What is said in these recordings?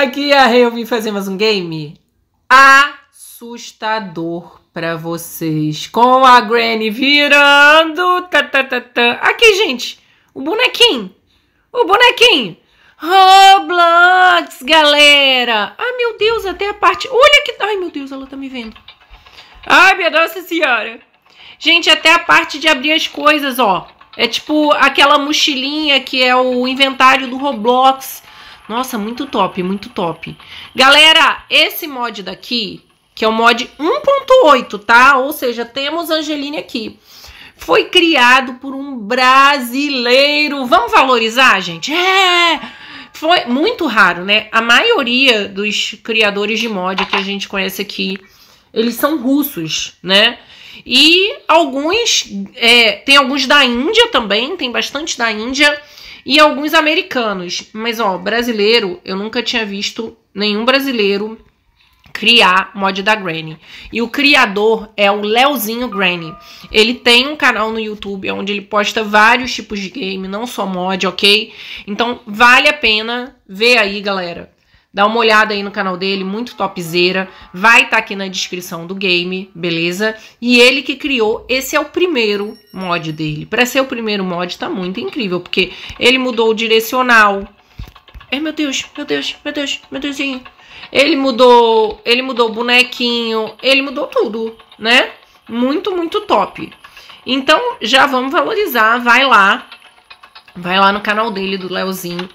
Aqui a Rê, eu vim fazer mais um game assustador pra vocês. Com a Granny virando... Aqui, gente, o bonequinho. O bonequinho. Roblox, galera. Ai, meu Deus, até a parte... Olha que... Ai, meu Deus, ela tá me vendo. Ai, minha Nossa Senhora. Gente, até a parte de abrir as coisas, ó. É tipo aquela mochilinha que é o inventário do Roblox. Nossa, muito top, muito top. Galera, esse mod daqui, que é o mod 1.8, tá? Ou seja, temos Angeline aqui. Foi criado por um brasileiro. Vamos valorizar, gente? É! Foi muito raro, né? A maioria dos criadores de mod que a gente conhece aqui, eles são russos, né? E alguns... tem alguns da Índia também, tem bastante da Índia. E alguns americanos, mas ó, brasileiro, eu nunca tinha visto nenhum brasileiro criar mod da Granny. E o criador é o Léozinho Granny. Ele tem um canal no YouTube onde ele posta vários tipos de game, não só mod, ok? Então vale a pena ver aí, galera. Dá uma olhada aí no canal dele, muito topzera. Vai estar aqui na descrição do game, beleza? E ele que criou, esse é o primeiro mod dele. Para ser o primeiro mod, tá muito incrível, porque ele mudou o direcional. Ai, meu Deus, meu Deus, meu Deus, meu Deusinho. Ele mudou o bonequinho, ele mudou tudo, né? Muito, muito top. Então, já vamos valorizar, vai lá no canal dele, do Léozinho.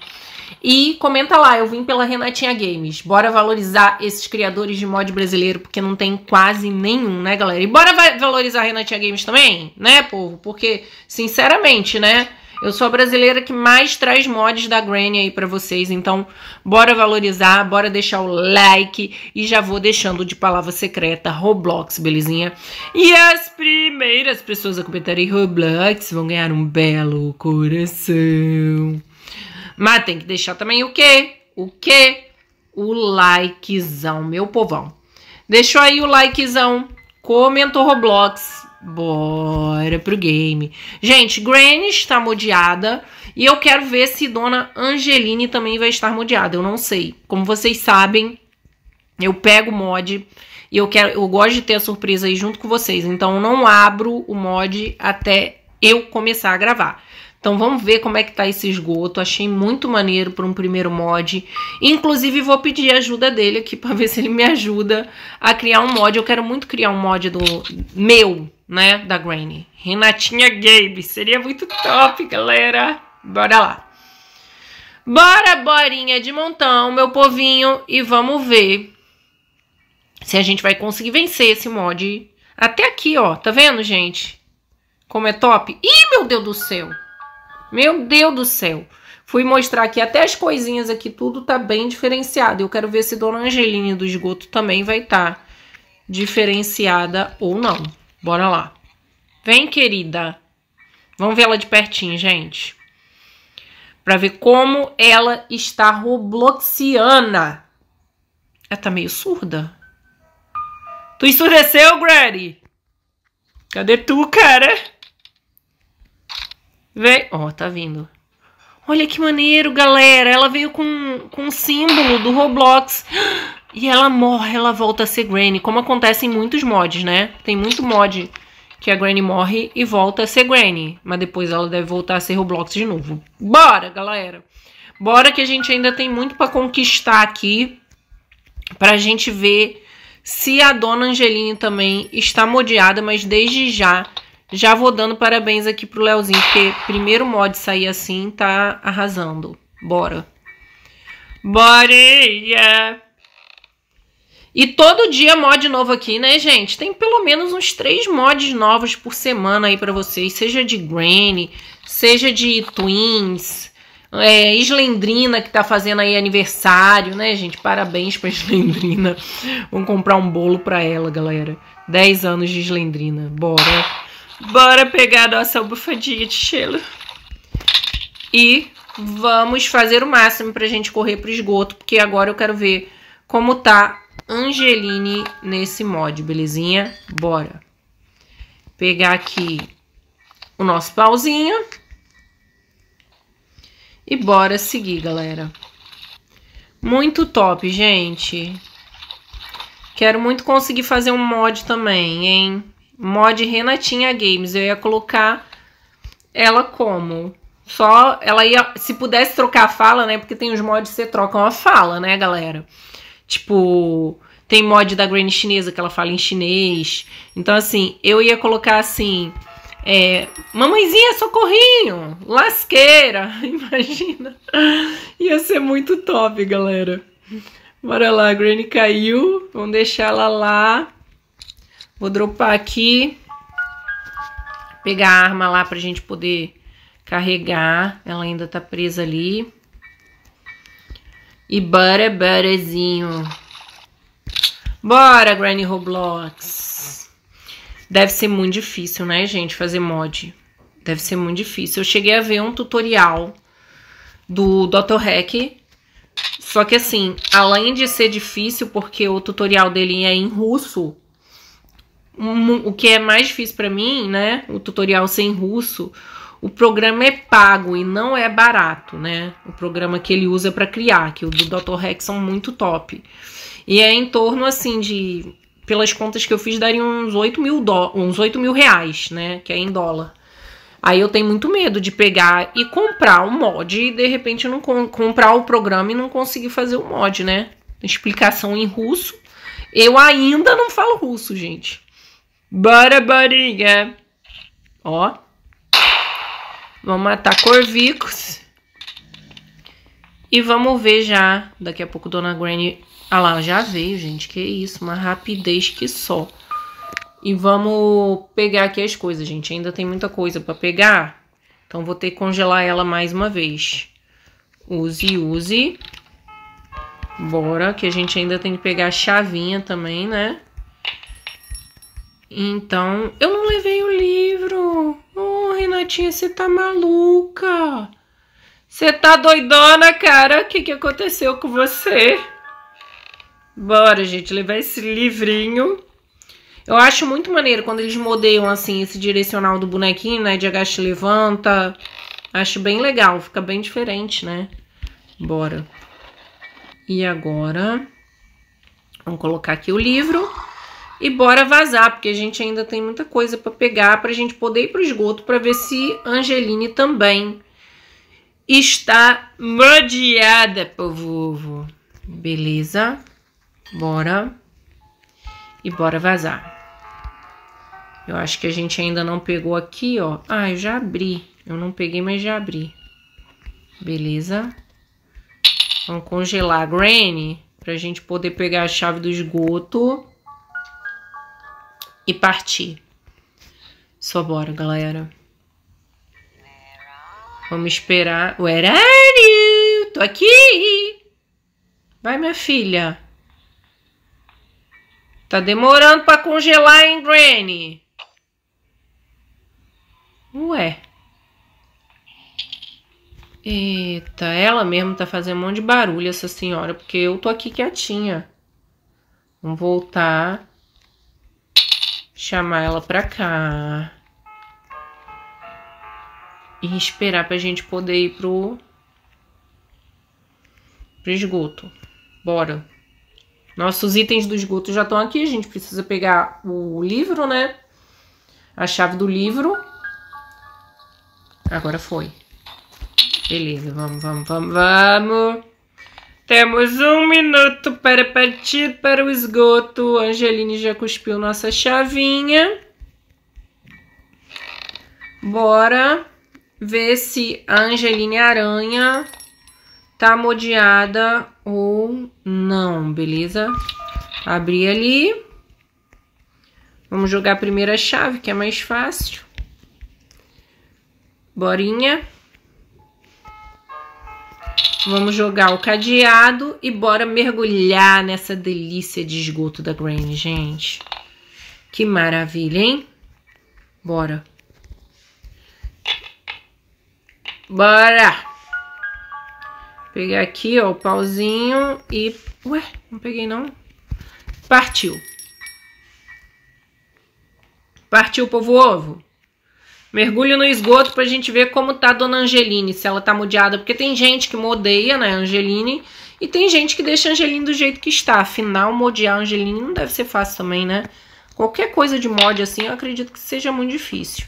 E comenta lá, eu vim pela Renatinha Games. Bora valorizar esses criadores de mod brasileiro, porque não tem quase nenhum, né, galera? E bora valorizar a Renatinha Games também, né, povo? Porque, sinceramente, né, eu sou a brasileira que mais traz mods da Granny aí pra vocês. Então, bora valorizar, bora deixar o like. E já vou deixando de palavra secreta Roblox, belezinha? E as primeiras pessoas a comentarem Roblox vão ganhar um belo coração. Mas tem que deixar também o quê? O quê? O likezão, meu povão. Deixou aí o likezão. Comentou Roblox. Bora pro game. Gente, Granny está modiada. E eu quero ver se Dona Angeline também vai estar modiada. Eu não sei. Como vocês sabem, eu pego o mod. E eu gosto de ter a surpresa aí junto com vocês. Então, eu não abro o mod até eu começar a gravar. Então vamos ver como é que tá esse esgoto. Achei muito maneiro para um primeiro mod. Inclusive vou pedir a ajuda dele aqui para ver se ele me ajuda a criar um mod. Eu quero muito criar um mod do meu, né, da Granny. Renatinha Games. Seria muito top, galera. Bora lá. Bora, borinha de montão, meu povinho. E vamos ver se a gente vai conseguir vencer esse mod. Até aqui, ó. Tá vendo, gente? Como é top. Ih, meu Deus do céu. Meu Deus do céu. Fui mostrar aqui até as coisinhas aqui. Tudo tá bem diferenciado. Eu quero ver se Dona Angeline do esgoto também vai estar diferenciada ou não. Bora lá. Vem, querida. Vamos ver ela de pertinho, gente. Pra ver como ela está robloxiana. Ela tá meio surda. Tu ensurdeceu, Granny? Cadê tu, cara? Vem, ó, tá vindo. Olha que maneiro, galera. Ela veio com um símbolo do Roblox. E ela morre, ela volta a ser Granny. Como acontece em muitos mods, né? Tem muito mod que a Granny morre e volta a ser Granny. Mas depois ela deve voltar a ser Roblox de novo. Bora, galera. Bora que a gente ainda tem muito pra conquistar aqui. Pra gente ver se a Dona Angeline também está modiada. Mas desde já... já vou dando parabéns aqui pro Léozinho, porque primeiro mod sair assim, tá arrasando. Bora. Boreia! E todo dia mod novo aqui, né, gente? Tem pelo menos uns 3 mods novos por semana aí pra vocês. Seja de Granny, seja de Twins, Islendrina que tá fazendo aí aniversário, né, gente? Parabéns pra Islendrina. Vamos comprar um bolo pra ela, galera. 10 anos de Islendrina. Bora. Bora pegar a nossa almofadinha de gelo. E vamos fazer o máximo pra gente correr pro esgoto, porque agora eu quero ver como tá Angeline nesse mod, belezinha? Bora. Pegar aqui o nosso pauzinho. E bora seguir, galera. Muito top, gente. Quero muito conseguir fazer um mod também, hein? Mod Renatinha Games. Eu ia colocar ela como... Só ela ia... Se pudesse trocar a fala, né? Porque tem os mods que você troca uma fala, né, galera? Tipo... Tem mod da Granny chinesa que ela fala em chinês. Então, assim, eu ia colocar assim... mamãezinha, socorrinho! Lasqueira! Imagina! Ia ser muito top, galera. Bora lá, a Granny caiu. Vamos deixar ela lá. Vou dropar aqui. Pegar a arma lá pra gente poder carregar. Ela ainda tá presa ali. E bora, borazinho. Bora, Granny Roblox. Deve ser muito difícil, né, gente, fazer mod. Deve ser muito difícil. Eu cheguei a ver um tutorial do Dr. Hack. Só que, assim, além de ser difícil, porque o tutorial dele é em russo, o que é mais difícil pra mim, né, o tutorial ser em russo, o programa é pago e não é barato, né. O programa que ele usa pra criar, que o do Dr. Rex são muito top. E é em torno, assim, de... Pelas contas que eu fiz, daria uns 8 mil reais, né? Que é em dólar. Aí eu tenho muito medo de pegar e comprar um mod e, de repente, não comprar o programa e não conseguir fazer o mod, né? Explicação em russo. Eu ainda não falo russo, gente. Bora, borinha. Ó. Vamos matar corvicos. E vamos ver já. Daqui a pouco, Dona Granny... Ah lá, já veio, gente. Que isso, uma rapidez que só. E vamos pegar aqui as coisas, gente. Ainda tem muita coisa pra pegar. Então vou ter que congelar ela mais uma vez. Use, use. Bora, que a gente ainda tem que pegar a chavinha também, né? Então, eu não levei o livro. Oh, Renatinha, você tá maluca. Você tá doidona, cara. O que aconteceu com você? Bora, gente, levar esse livrinho. Eu acho muito maneiro quando eles modeiam, assim, esse direcional do bonequinho, né? De agacha e levanta. Acho bem legal, fica bem diferente, né? Bora. E agora? Vamos colocar aqui o livro. E bora vazar, porque a gente ainda tem muita coisa pra pegar, pra gente poder ir pro esgoto, pra ver se Angeline também está modiada, povo. Beleza. Bora. E bora vazar. Eu acho que a gente ainda não pegou aqui, ó. Ah, eu já abri. Eu não peguei, mas já abri. Beleza. Vamos congelar a Granny pra gente poder pegar a chave do esgoto e partir. Só bora, galera. Vamos esperar. Where are you? Tô aqui. Vai, minha filha. Tá demorando pra congelar, hein, Granny? Ué. Eita, ela mesmo tá fazendo um monte de barulho, essa senhora, porque eu tô aqui quietinha. Vamos voltar. Chamar ela pra cá. E esperar pra gente poder ir pro esgoto. Bora. Nossos itens do esgoto já estão aqui. A gente precisa pegar o livro, né? A chave do livro. Agora foi. Beleza, vamos, vamos, vamos, vamos. Temos 1 minuto para partir para o esgoto. Angeline já cuspiu nossa chavinha. Bora ver se a Angeline Aranha... Tá modiada ou não, beleza? Abri ali. Vamos jogar a primeira chave, que é mais fácil. Borinha. Vamos jogar o cadeado e bora mergulhar nessa delícia de esgoto da Granny, gente. Que maravilha, hein? Bora. Bora! Pegar aqui, ó, o pauzinho e... Ué, não peguei não. Partiu. Partiu, povo-ovo. Mergulho no esgoto pra gente ver como tá a Dona Angeline, se ela tá modiada. Porque tem gente que modeia, né, Angeline, E tem gente que deixa a Angeline do jeito que está. Afinal, modiar a Angeline não deve ser fácil também, né? Qualquer coisa de mod assim, eu acredito que seja muito difícil.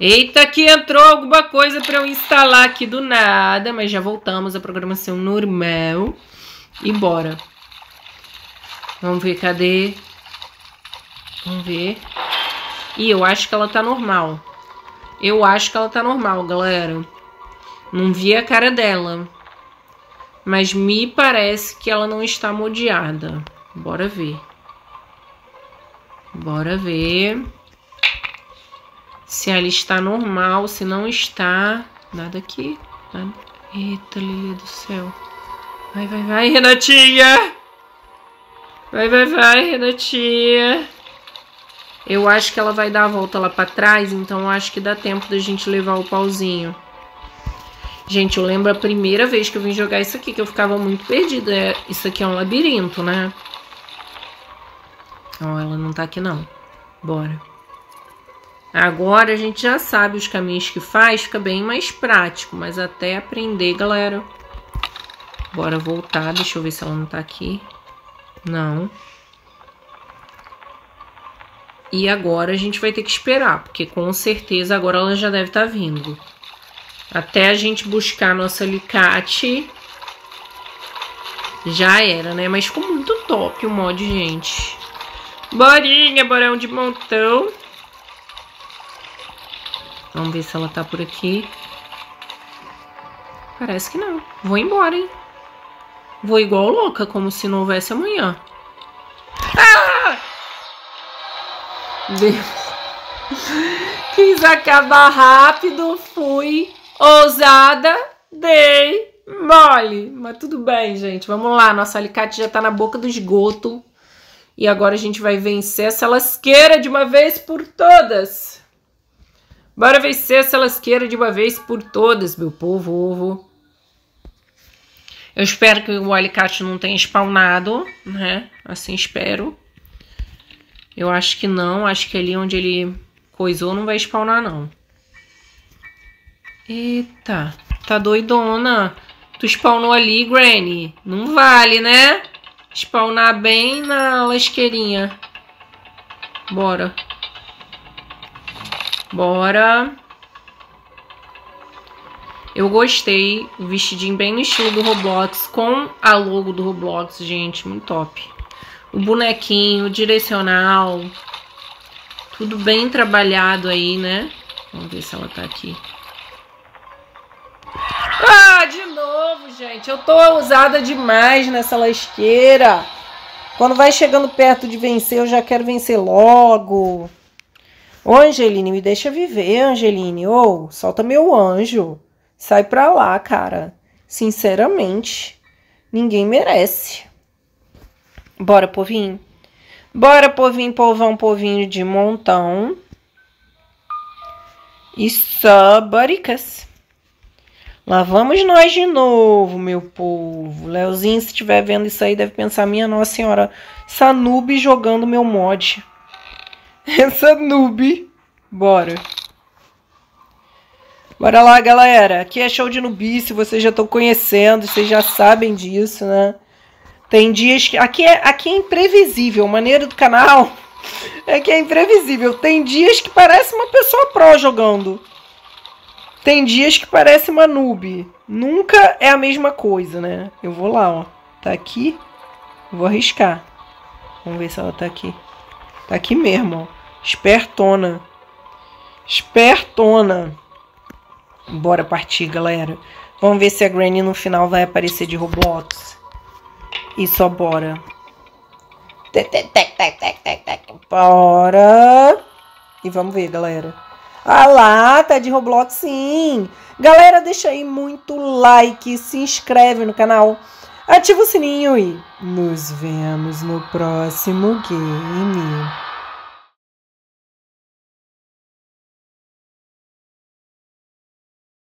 Eita, que entrou alguma coisa pra eu instalar aqui do nada. Mas já voltamos à programação normal. E bora. Vamos ver, cadê? Vamos ver. Ih, eu acho que ela tá normal. Eu acho que ela tá normal, galera. Não vi a cara dela. Mas me parece que ela não está modiada. Bora ver. Bora ver. Se ela está normal, se não está. Nada aqui. Nada. Eita, Lilia do céu. Vai, vai, vai, Renatinha! Vai, vai, vai, Renatinha! Eu acho que ela vai dar a volta lá pra trás, então eu acho que dá tempo da gente levar o pauzinho. Gente, eu lembro a primeira vez que eu vim jogar isso aqui, que eu ficava muito perdida. Isso aqui é um labirinto, né? Ó, ela não tá aqui não. Bora. Agora a gente já sabe os caminhos que faz, fica bem mais prático. Mas até aprender, galera. Bora voltar, deixa eu ver se ela não tá aqui. Não. E agora a gente vai ter que esperar, porque com certeza agora ela já deve estar vindo. Até a gente buscar nosso alicate, já era, né? Mas ficou muito top o mod, gente. Borinha, borão de montão. Vamos ver se ela tá por aqui. Parece que não. Vou embora, hein? Vou igual louca, como se não houvesse amanhã. Ah! Deus. Quis acabar rápido, fui ousada, dei mole. Mas tudo bem, gente. Vamos lá, nosso alicate já tá na boca do esgoto. E agora a gente vai vencer essa lasqueira de uma vez por todas. Bora vencer essa lasqueira de uma vez por todas, meu povo ovo. Eu espero que o alicate não tenha spawnado, né? Assim espero. Eu acho que não. Acho que ali onde ele coisou não vai spawnar, não. Eita. Tá doidona. Tu spawnou ali, Granny. Não vale, né? Spawnar bem na lasqueirinha. Bora. Bora. Eu gostei. O vestidinho bem no estilo do Roblox. Com a logo do Roblox, gente. Muito top. O bonequinho, o direcional. Tudo bem trabalhado aí, né? Vamos ver se ela tá aqui. Ah, de novo, gente. Eu tô ousada demais nessa lasqueira. Quando vai chegando perto de vencer, eu já quero vencer logo. Ô, Angeline, me deixa viver, Angeline. Ô, solta meu anjo. Sai pra lá, cara. Sinceramente, ninguém merece. Bora, povinho. Bora, povinho, povão, povinho de montão. E só baricas. Lá vamos nós de novo, meu povo. Léozinho, se estiver vendo isso aí, deve pensar, minha nossa senhora, essa noob jogando meu mod. Essa noob. Bora. Bora lá, galera. Aqui é show de noobice, vocês já estão conhecendo, vocês já sabem disso, né? Tem dias que... Aqui é imprevisível. A maneira do canal é que é imprevisível. Tem dias que parece uma pessoa pró jogando. Tem dias que parece uma noob. Nunca é a mesma coisa, né? Eu vou lá, ó. Tá aqui. Vou arriscar. Vamos ver se ela tá aqui. Tá aqui mesmo, ó. Espertona. Espertona. Bora partir, galera. Vamos ver se a Granny no final vai aparecer de Roblox. E só bora. Bora. E vamos ver, galera. Ah lá, tá de Roblox sim. Galera, deixa aí muito like, se inscreve no canal, ativa o sininho e nos vemos no próximo game.